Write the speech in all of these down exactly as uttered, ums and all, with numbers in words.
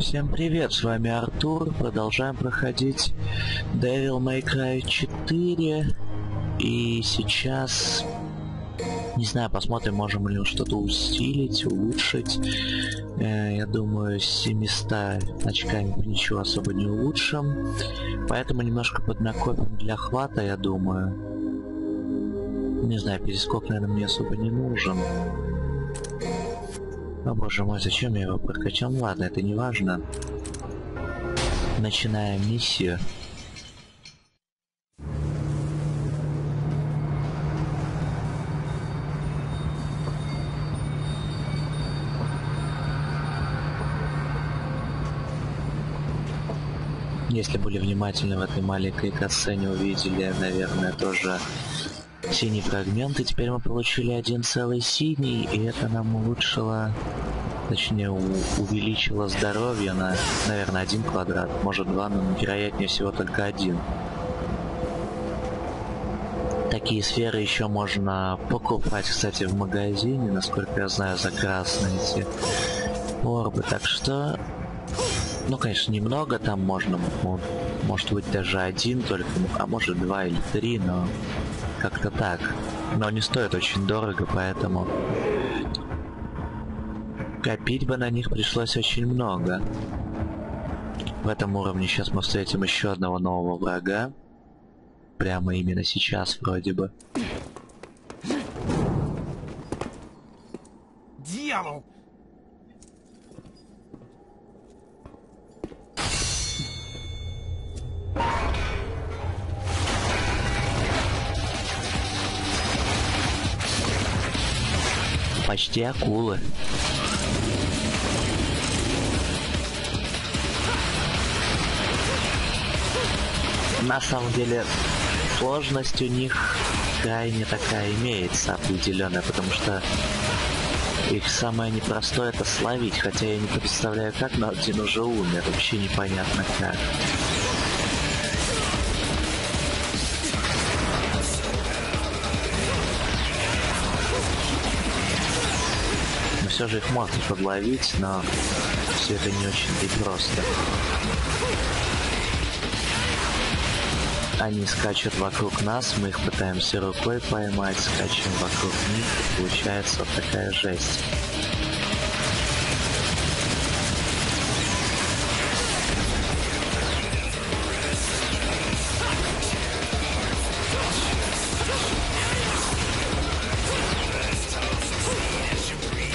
Всем привет, с вами Артур. Продолжаем проходить Devil May Cry четыре. И сейчас, не знаю, посмотрим, можем ли что-то усилить, улучшить. э, Я думаю, с семьюстами очками ничего особо не улучшим. Поэтому немножко поднакопим для хвата, я думаю. Не знаю, перескок, наверное, мне особо не нужен. О боже мой, зачем я его прокачал? Ладно, это не важно. Начинаем миссию. Если были внимательны в этой маленькой касцене, увидели, наверное, тоже синий фрагмент, и теперь мы получили один целый синий, и это нам улучшило, точнее увеличило здоровье на, наверное, один квадрат, может два, но вероятнее всего только один. Такие сферы еще можно покупать, кстати, в магазине, насколько я знаю, за красные эти орбы, так что, ну, конечно, немного там можно, может быть, даже один только, а может два или три, но как-то так. Но не стоит очень дорого, поэтому копить бы на них пришлось очень много. В этом уровне сейчас мы встретим еще одного нового врага. Прямо именно сейчас, вроде бы. Дьявол! Почти акулы. На самом деле сложность у них крайне такая имеется определенная, потому что их самое непростое это словить, хотя я не представляю как, но один уже умер, вообще непонятно как. Все же их можно подловить, но все это не очень-то и просто. Они скачут вокруг нас, мы их пытаемся рукой поймать, скачем вокруг них, и получается вот такая жесть.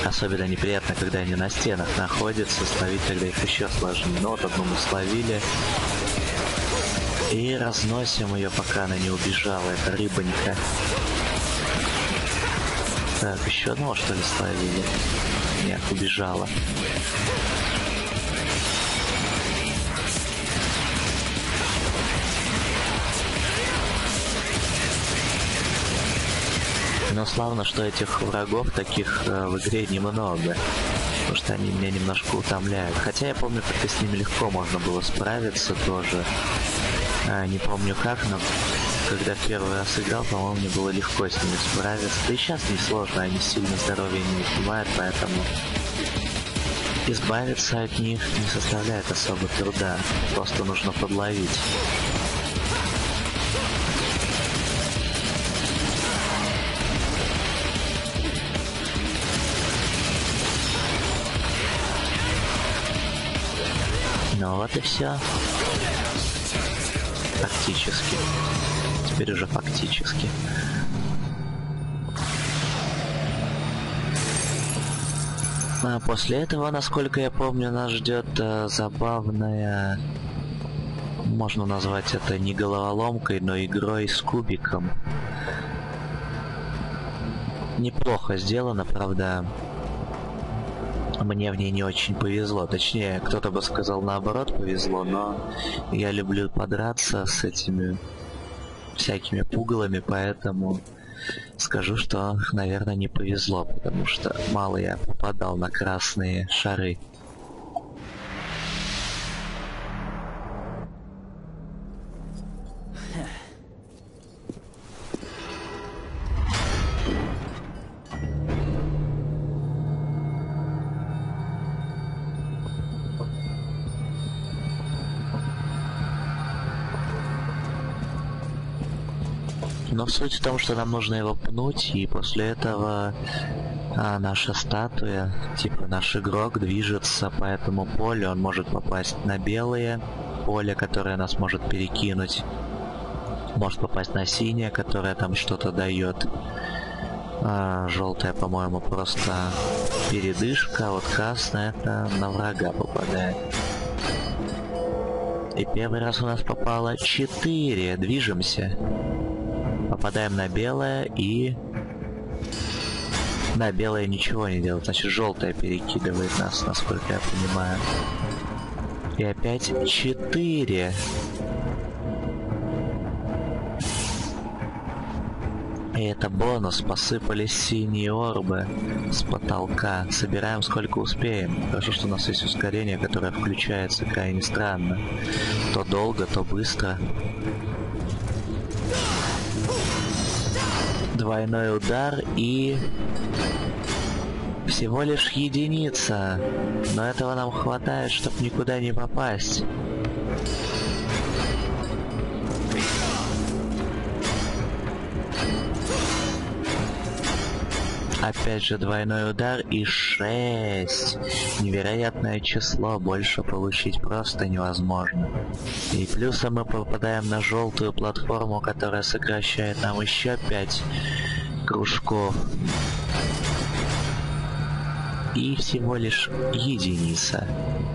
Особенно неприятно, когда они на стенах находятся, словить тогда их еще сложнее. Но вот одну мы словили и разносим ее, пока она не убежала, это рыбонька. Так, еще одного что ли словили? Нет, убежала. Но славно, что этих врагов таких э, в игре немного, потому что они меня немножко утомляют. Хотя я помню, как-то с ними легко можно было справиться тоже. Э, не помню как, но когда в первый раз играл, по-моему, мне было легко с ними справиться. Да и сейчас не сложно, они сильно здоровья не убивают, поэтому избавиться от них не составляет особо труда. Просто нужно подловить. Ну вот и все. Фактически. Теперь уже фактически. А после этого, насколько я помню, нас ждет э, забавная... Можно назвать это не головоломкой, но игрой с кубиком. Неплохо сделано, правда. Мне в ней не очень повезло, точнее, кто-то бы сказал наоборот повезло, но я люблю подраться с этими всякими пугалами, поэтому скажу, что, наверное, не повезло, потому что мало я попадал на красные шары. Но суть в том, что нам нужно его пнуть, и после этого а, наша статуя, типа наш игрок, движется по этому полю. Он может попасть на белое поле, которое нас может перекинуть. Может попасть на синее, которое там что-то дает. А, желтая, по-моему, просто передышка, а вот красная это на врага попадает. И первый раз у нас попало четыре. Движемся. Попадаем на белое и... На белое ничего не делает. Значит, желтое перекидывает нас, насколько я понимаю. И опять четыре. И это бонус. Посыпались синие орбы с потолка. Собираем сколько успеем. Хорошо, что у нас есть ускорение, которое включается крайне странно. То долго, то быстро. Двойной удар и... Всего лишь единица. Но этого нам хватает, чтобы никуда не попасть. Опять же двойной удар и шесть. Невероятное число, больше получить просто невозможно. И плюсом мы попадаем на желтую платформу, которая сокращает нам еще пять кружков. И всего лишь единица,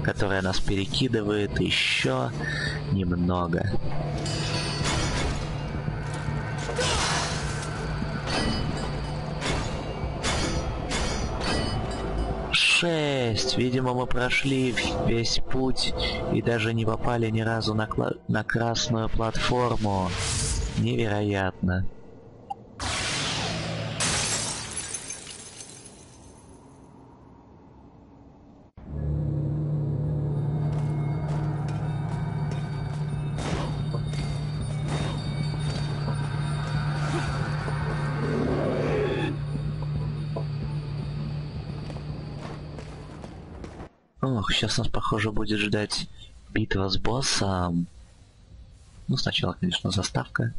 которая нас перекидывает еще немного. шесть. Видимо, мы прошли весь путь и даже не попали ни разу на, на красную платформу. Невероятно. Ох, сейчас нас, похоже, будет ждать битва с боссом. Ну, сначала, конечно, заставка.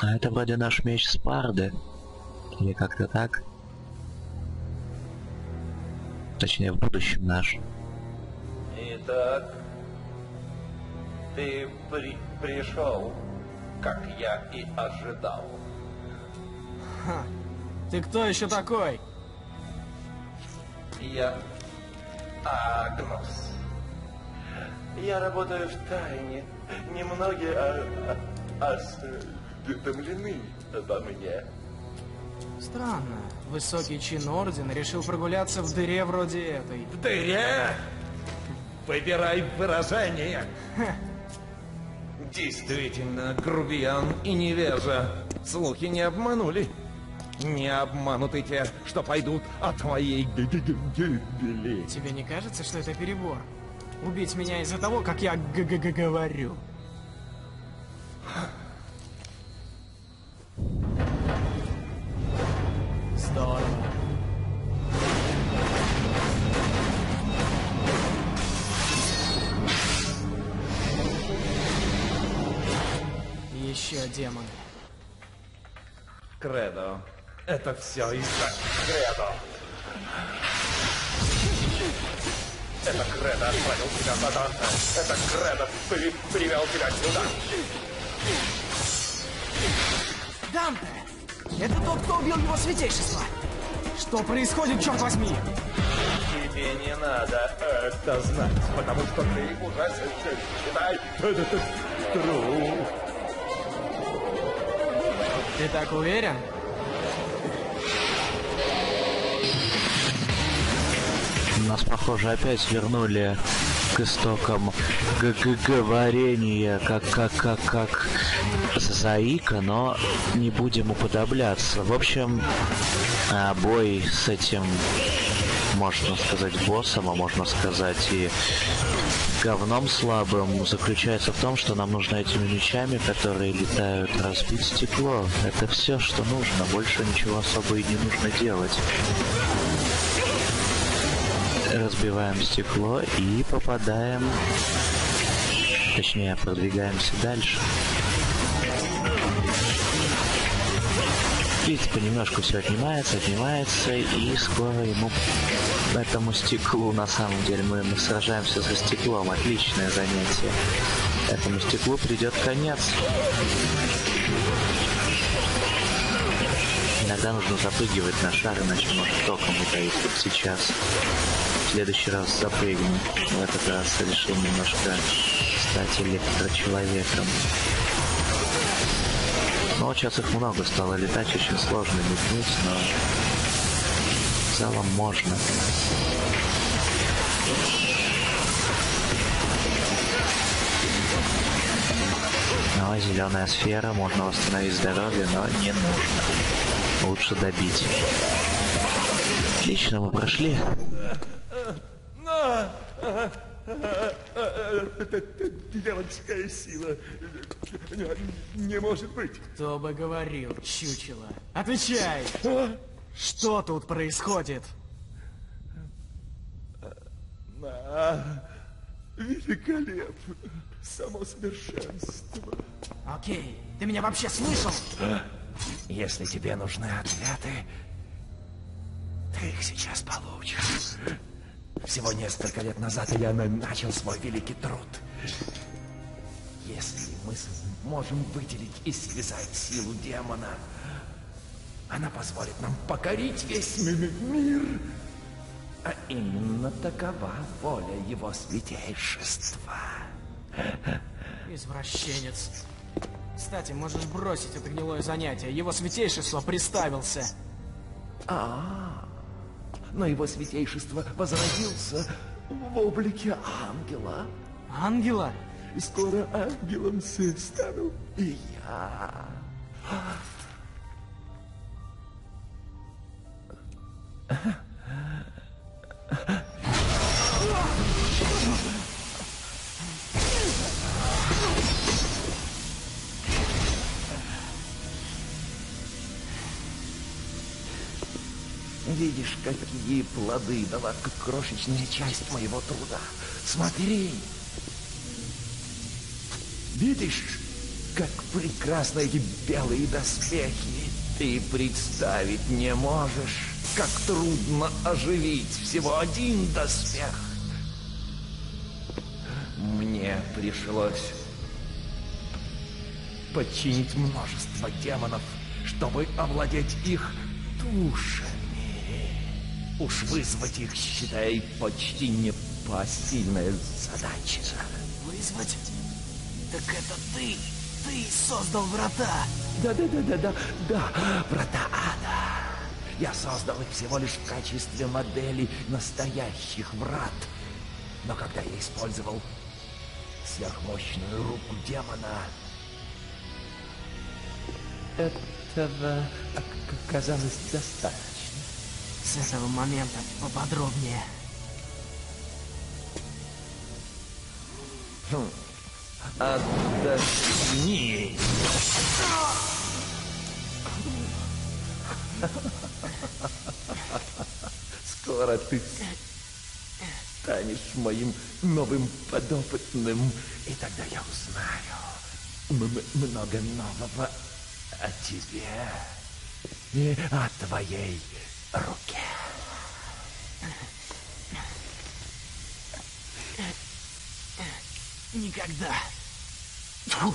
А это вроде наш меч Спарды. Или как-то так. Точнее, в будущем наш. Итак, ты при пришел, как я и ожидал. Ха. Ты кто еще такой? Я Агнус. Я работаю в тайне. Немногие а... а... а... Утомлены обо мне. Странно. Высокий чин ордена решил прогуляться в дыре вроде этой. В дыре? Выбирай выражение. Ха. Действительно, грубиян и невежа. Слухи не обманули. Не обмануты те, что пойдут от моей гибели. Тебе не кажется, что это перебор? Убить меня из-за того, как я г-г-г-говорю? Здорово. Еще демоны. Кредо. Это все из-за Кредо. Это Кредо отправил тебя за Данте. Это Кредо при привел тебя сюда. Данте! Это тот, кто убил его святейшество! Что происходит, черт возьми? Тебе не надо это знать, потому что ты уже считай этот труп. Ты так уверен? Нас, похоже, опять вернули к истокам г-г-говорения, как, как, как, как заика, но не будем уподобляться. В общем, бой с этим, можно сказать, боссом, а можно сказать и говном слабым, заключается в том, что нам нужно этими мечами, которые летают, разбить стекло. Это все, что нужно, больше ничего особо и не нужно делать. Разбиваем стекло и попадаем, точнее, продвигаемся дальше. Видите, понемножку все отнимается, отнимается, и скоро ему, этому стеклу, на самом деле, мы, мы сражаемся со стеклом, отличное занятие. Этому стеклу придет конец. Иногда нужно запрыгивать на шар, иначе может током ударить, как сейчас. В следующий раз запрыгну. В этот раз решил немножко стать электрочеловеком. Но сейчас их много стало, летать очень сложно метнуть, но в целом можно. Но зеленая сфера, можно восстановить здоровье, но не нужно. Лучше добить. Отлично, мы прошли. Демонская сила. Не, не может быть. Кто бы говорил, чучело. Отвечай! А? Что тут происходит? А, великолепно. Само совершенство. Окей, ты меня вообще слышал? А? Если тебе нужны ответы, ты их сейчас получишь. Всего несколько лет назад я начал свой великий труд. Если мы сможем выделить и связать силу демона, она позволит нам покорить весь мир. А именно такова воля его святейшества. Извращенец. Кстати, можешь бросить это гнилое занятие. Его святейшество приставился. А-а-а. Но его святейшество возродился в облике ангела. Ангела? И скоро ангелом стану и я. Видишь, какие плоды дала крошечная часть моего труда. Смотри. Видишь, как прекрасны эти белые доспехи. Ты представить не можешь, как трудно оживить всего один доспех. Мне пришлось подчинить множество демонов, чтобы овладеть их душами. Уж вызвать их, считай, почти непосильная задача. Вызвать? Так это ты! Ты создал врата! Да-да-да-да-да-да! Врата ада! Я создал их всего лишь в качестве моделей настоящих врат. Но когда я использовал сверхмощную руку демона, этого оказалось достаточно. С этого момента поподробнее. Хм. Отдохни. Скоро ты станешь моим новым подопытным, и тогда я узнаю много нового о тебе и о твоей руки. Никогда. Фу.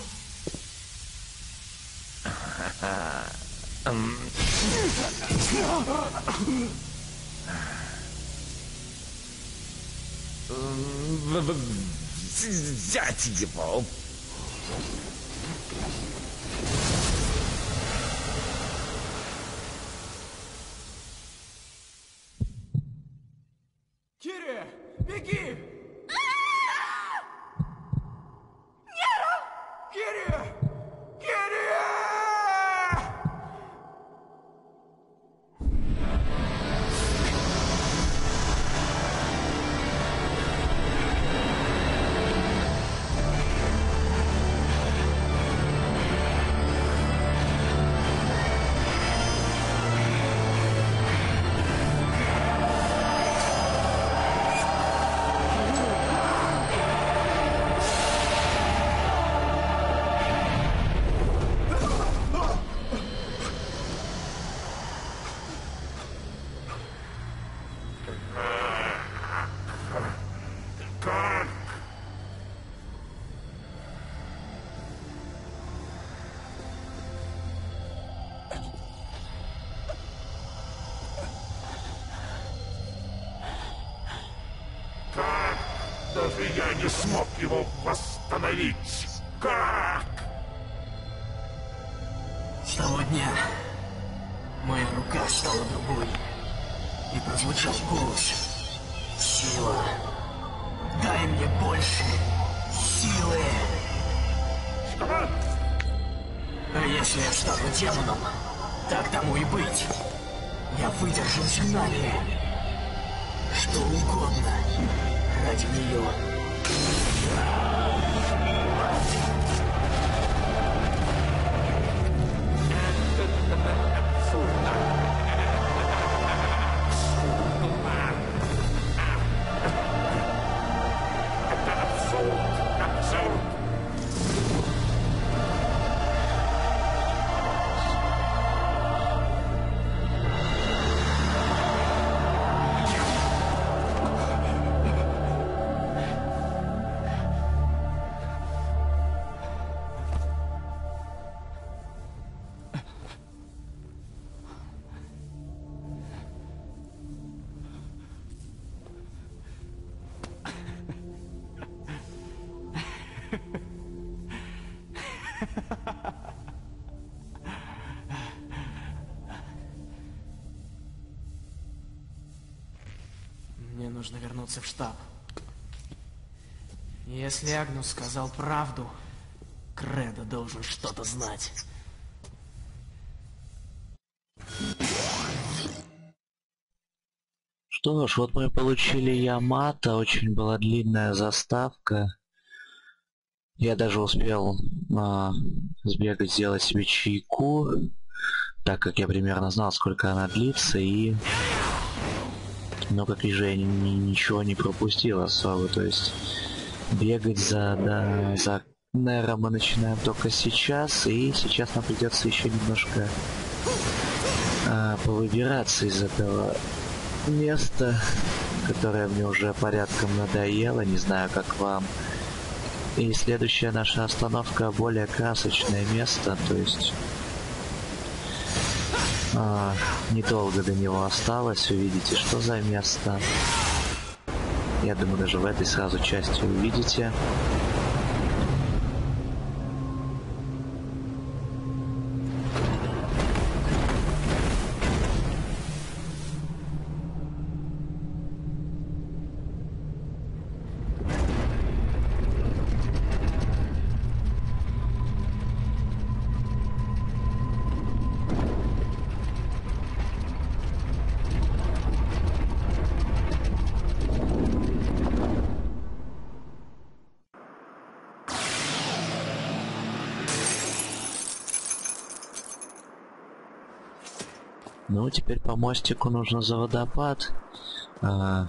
Взять его. Беги! Даже я не смог его восстановить. Как? С того дня моя рука стала другой, и прозвучал голос. Сила. Дай мне больше силы. Что? А если я стану демоном, так тому и быть. Я выдержу финале. Что угодно ради нее. Мне нужно вернуться в штаб. Если Агнус сказал правду, Кредо должен что-то знать. Что ж, вот мы получили Ямато, очень была длинная заставка. Я даже успел а, сбегать, сделать себе чайку, так как я примерно знал, сколько она длится, и... Но, как вижу, я ни, ничего не пропустил особо, то есть бегать за, да, за Неро мы начинаем только сейчас, и сейчас нам придется еще немножко а, повыбираться из этого места, которое мне уже порядком надоело, не знаю, как вам. И следующая наша остановка более красочное место, то есть а, недолго до него осталось, увидите, что за место. Я думаю, даже в этой сразу части увидите. Ну, теперь по мостику нужно за водопад. А,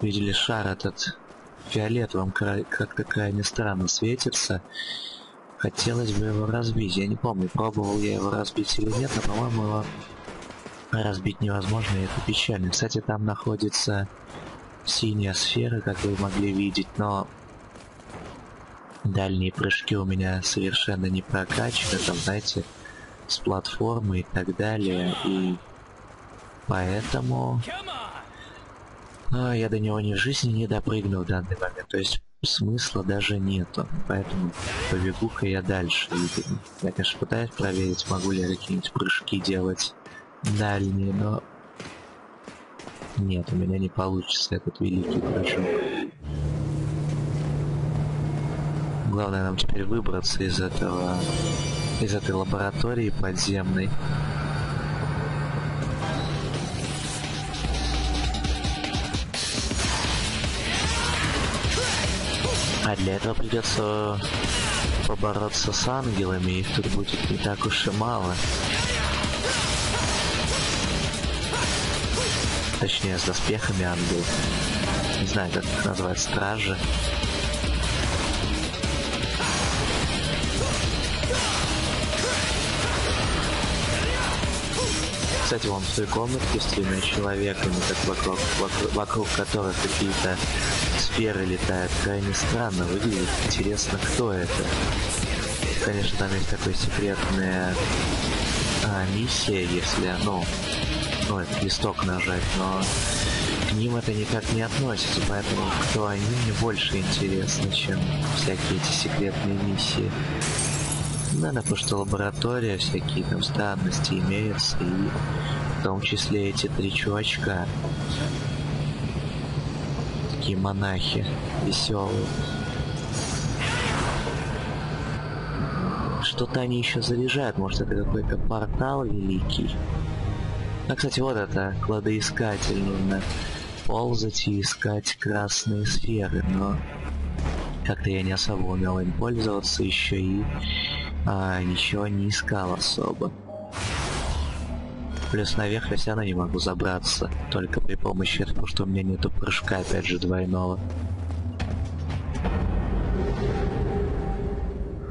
видели шар этот фиолетовым, как-то крайне странно светится. Хотелось бы его разбить. Я не помню, пробовал я его разбить или нет, но, по-моему, его разбить невозможно, и это печально. Кстати, там находится синяя сфера, как вы могли видеть, но дальние прыжки у меня совершенно не прокачаны, там, знаете, с платформы и так далее, и поэтому а, я до него ни в жизни не допрыгну в данный момент, то есть смысла даже нету, поэтому побегу-ка я дальше, видимо. Я, конечно, пытаюсь проверить, могу ли я какие-нибудь прыжки делать дальние, но нет, у меня не получится этот великий прыжок. Главное нам теперь выбраться из этого... из этой лаборатории подземной. А для этого придется побороться с ангелами, их тут будет не так уж и мало. Точнее, с доспехами ангелов. Не знаю, как их назвать, стражи. Кстати, вон в той комнатке с тремя человеками, так вокруг, вокруг, вокруг которых какие-то сферы летают. Крайне странно выглядит. Интересно, кто это. Конечно, там есть такая секретная а, миссия, если, ну, ну, это листок нажать, но к ним это никак не относится, поэтому кто они, мне больше интересно, чем всякие эти секретные миссии. Наверное, потому что лаборатория, всякие там странности имеются, и в том числе эти три чувачка. Такие монахи веселые. Что-то они еще заряжают, может это какой-то портал великий. А, кстати, вот это кладоискатель, нужно ползать и искать красные сферы, но как-то я не особо умел им пользоваться еще и а, ничего не искал особо. Плюс наверх я все равно не могу забраться, только при помощи этого, потому что у меня нету прыжка, опять же, двойного.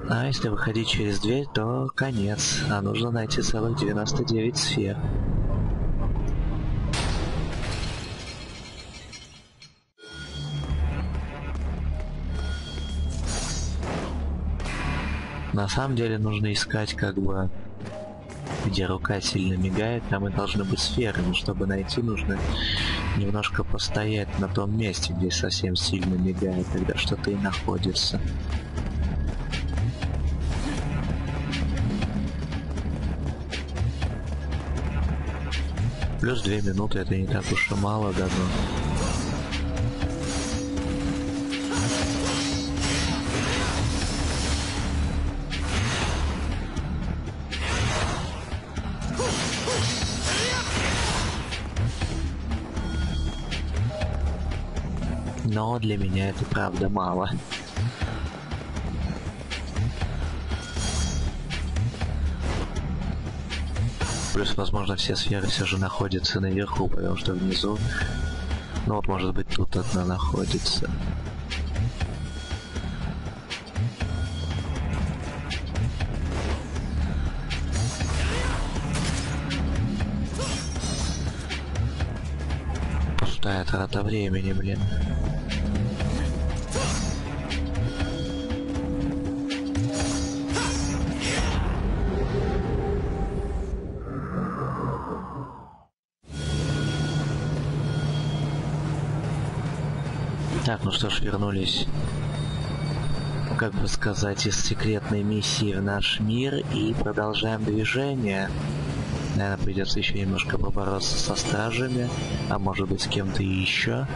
А если выходить через дверь, то конец, а нужно найти целых девяносто девять сфер. На самом деле нужно искать, как бы, где рука сильно мигает, там и должны быть сферы, но чтобы найти, нужно немножко постоять на том месте, где совсем сильно мигает, тогда что-то и находится. Плюс две минуты, это не так уж и мало дано. Но для меня это правда мало. Плюс, возможно, все сферы все же находятся наверху, потому что внизу... Ну вот, может быть, тут одна находится. Пустая трата времени, блин. Так, ну что ж, вернулись, как бы сказать, из секретной миссии в наш мир и продолжаем движение. Наверное, придется еще немножко побороться со стражами, а может быть с кем-то еще.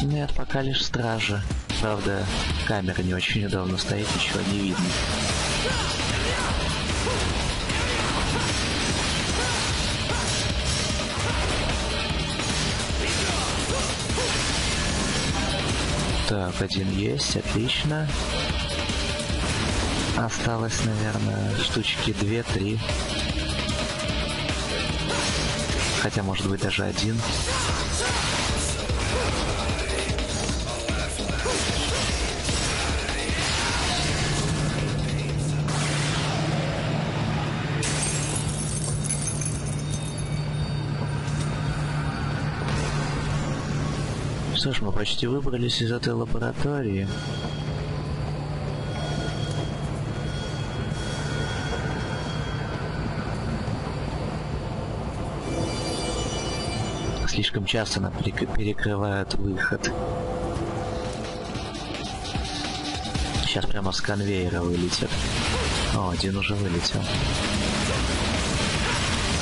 Нет, пока лишь стражи. Правда, камера не очень удобно стоит, ничего не видно. Так, один есть, отлично. Осталось, наверное, штучки две-три. Хотя, может быть, даже один. Что ж, мы почти выбрались из этой лаборатории. Слишком часто нам перекрывают выход. Сейчас прямо с конвейера вылетит. О, один уже вылетел.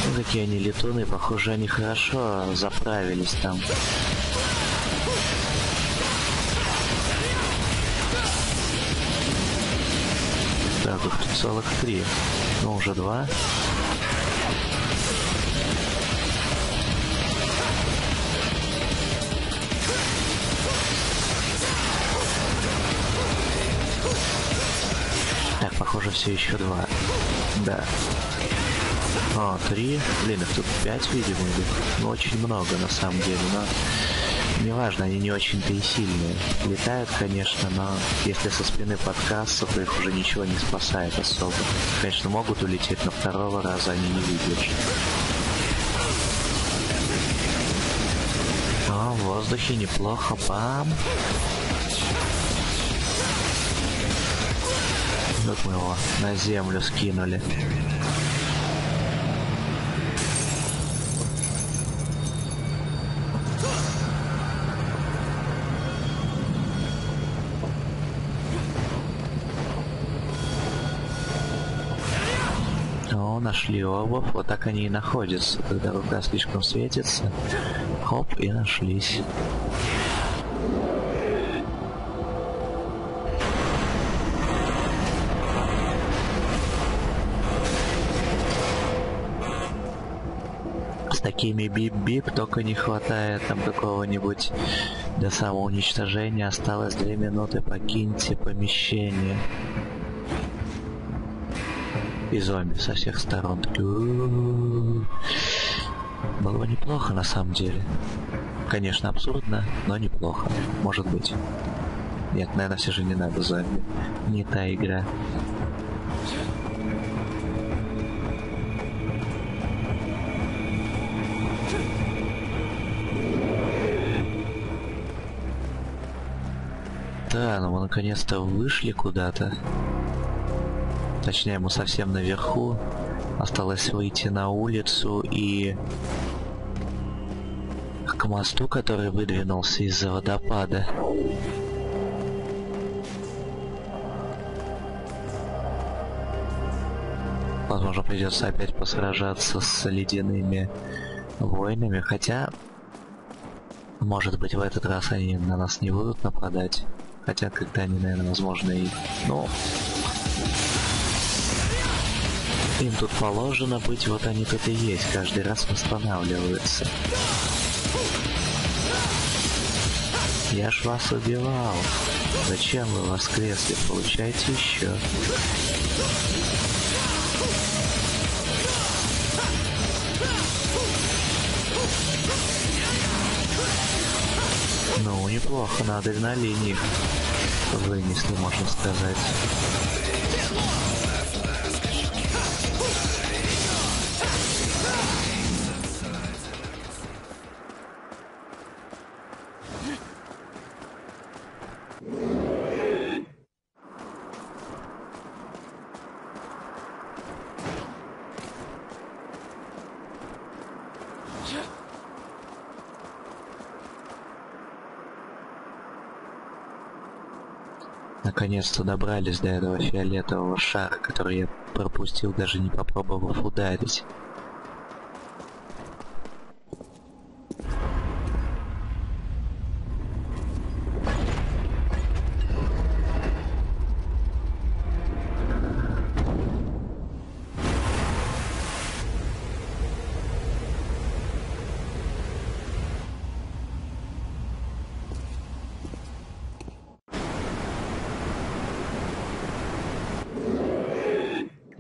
Ну, какие они летуны, похоже, они хорошо заправились там. Так, их тут целых три. Ну, уже два. Так, похоже, все еще два. Да. О, три. Блин, их тут пять, видимо, идут. Ну, очень много, на самом деле, но... Неважно, они не очень-то и сильные. Летают, конечно, но если со спины подкасса, то их уже ничего не спасает особо. Конечно, могут улететь, но второго раза они не выдержат. О, в воздухе неплохо. Бам! Вот мы его на землю скинули. нашли орбов, вот так они и находятся. Когда рука слишком светится, хоп, и нашлись. С такими бип-бип только не хватает там какого-нибудь для самоуничтожения. Осталось две минуты, покиньте помещение. И зомби со всех сторон. Было бы неплохо на самом деле. Конечно, абсурдно, но неплохо. Может быть. Нет, наверное, все же не надо зомби. Не та игра. Да, ну мы наконец-то вышли куда-то. Точнее, мы совсем наверху. Осталось выйти на улицу и... к мосту, который выдвинулся из-за водопада. Возможно, придется опять посражаться с ледяными войнами. Хотя, может быть, в этот раз они на нас не будут нападать. Хотя, когда они, наверное, возможно, и... ну... им тут положено быть, вот они тут и есть, каждый раз восстанавливаются. Я ж вас убивал. Зачем вы воскресли? Получайте еще. Ну, неплохо, на адреналине их вынесли, можно сказать. Наконец-то добрались до этого фиолетового шара, который я пропустил, даже не попробовав ударить.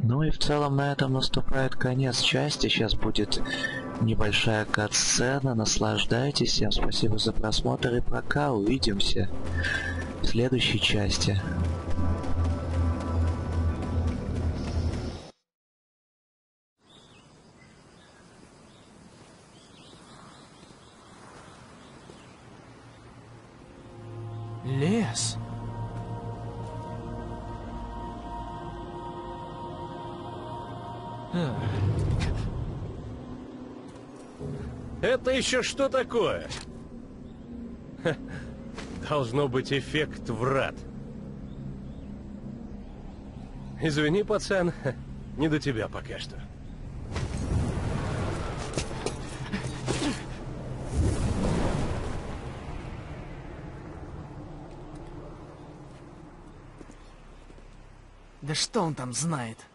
Ну и в целом на этом наступает конец части. Сейчас будет небольшая кат-сцена. Наслаждайтесь. Всем спасибо за просмотр и пока. Увидимся в следующей части. Лес. Это еще что такое? Ха, должно быть эффект врат. Извини, пацан, не до тебя пока что. Да что он там знает?